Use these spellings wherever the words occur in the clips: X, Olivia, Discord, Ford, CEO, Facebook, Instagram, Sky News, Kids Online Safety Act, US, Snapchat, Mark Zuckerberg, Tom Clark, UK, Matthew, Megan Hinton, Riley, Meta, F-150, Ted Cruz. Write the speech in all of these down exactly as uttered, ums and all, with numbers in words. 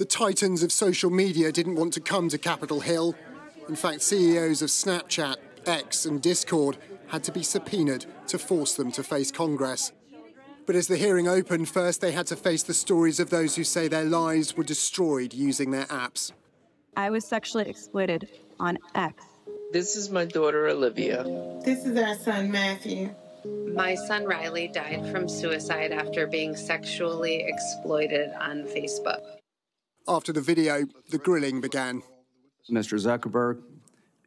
the titans of social media didn't want to come to Capitol Hill. In fact, C E Os of Snapchat, X and Discord had to be subpoenaed to force them to face Congress. But as the hearing opened, first they had to face the stories of those who say their lives were destroyed using their apps. I was sexually exploited on X. This is my daughter, Olivia. This is our son, Matthew. My son, Riley, died from suicide after being sexually exploited on Facebook. After the video, the grilling began. Mister Zuckerberg,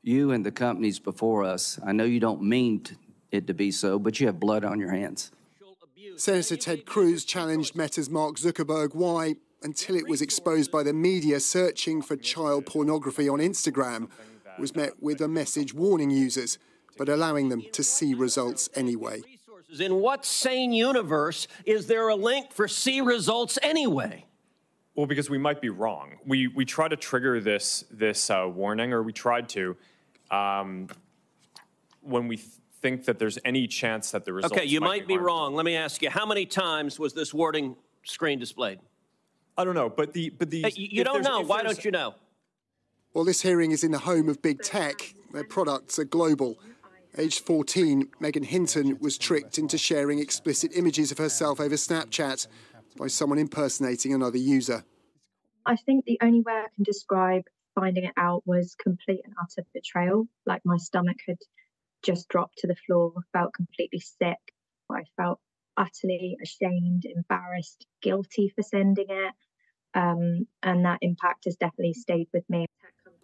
you and the companies before us, I know you don't mean it to be so, but you have blood on your hands. Senator Ted Cruz challenged Meta's Mark Zuckerberg why, until it was exposed by the media, searching for child pornography on Instagram was met with a message warning users, but allowing them to see results anyway. In what sane universe is there a link for see results anyway? Well, because we might be wrong. We, we try to trigger this, this uh, warning, or we tried to, um, when we th think that there's any chance that the results... Okay, you might, might be, be wrong. Let me ask you, how many times was this warning screen displayed? I don't know, but the... But the hey, you don't know. Why don't you know? Well, this hearing is in the home of big tech. Their products are global. Aged fourteen, Megan Hinton was tricked into sharing explicit images of herself over Snapchat by someone impersonating another user. I think the only way I can describe finding it out was complete and utter betrayal. Like, my stomach had just dropped to the floor, felt completely sick. I felt utterly ashamed, embarrassed, guilty for sending it. Um, and that impact has definitely stayed with me.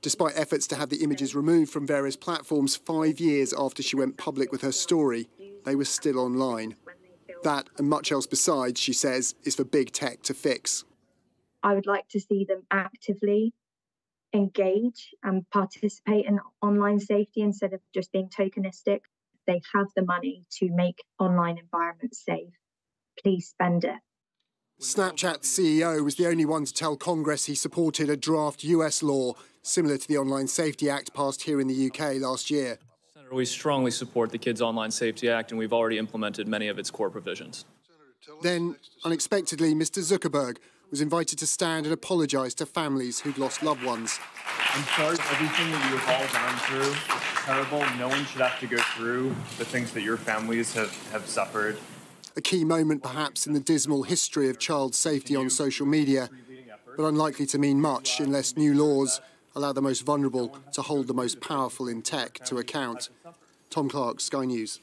Despite efforts to have the images removed from various platforms five years after she went public with her story, they were still online. That, and much else besides, she says, is for big tech to fix. I would like to see them actively engage and participate in online safety instead of just being tokenistic. They have the money to make online environments safe. Please spend it. Snapchat's C E O was the only one to tell Congress he supported a draft U S law similar to the Online Safety Act passed here in the U K last year. Senator, we strongly support the Kids Online Safety Act, and we've already implemented many of its core provisions. Then, unexpectedly, Mister Zuckerberg was invited to stand and apologise to families who'd lost loved ones. I'm sorry for everything that you have all gone through. It's terrible. No one should have to go through the things that your families have, have suffered. A key moment, perhaps, in the dismal history of child safety on social media, but unlikely to mean much unless new laws allow the most vulnerable to hold the most powerful in tech to account. Tom Clark, Sky News.